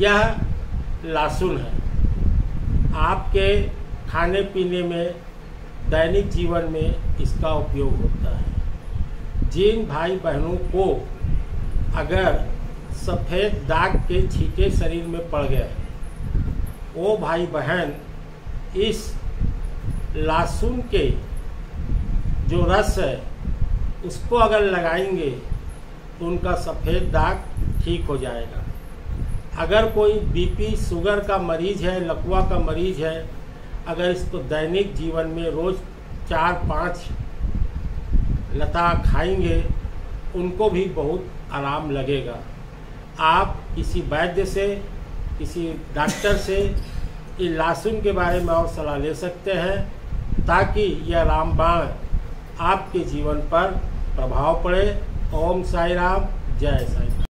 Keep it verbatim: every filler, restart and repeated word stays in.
यह लहसुन है। आपके खाने पीने में, दैनिक जीवन में इसका उपयोग होता है। जिन भाई बहनों को अगर सफ़ेद दाग के छींटे शरीर में पड़ गए, वो भाई बहन इस लहसुन के जो रस है उसको अगर लगाएंगे तो उनका सफ़ेद दाग ठीक हो जाएगा। अगर कोई बीपी शुगर का मरीज़ है, लकवा का मरीज़ है, अगर इसको दैनिक जीवन में रोज़ चार पाँच लता खाएंगे उनको भी बहुत आराम लगेगा। आप किसी वैद्य से, किसी डॉक्टर से ये लहसुन के बारे में और सलाह ले सकते हैं ताकि यह रामबाण आपके जीवन पर प्रभाव पड़े। ओम साई राम, जय साई।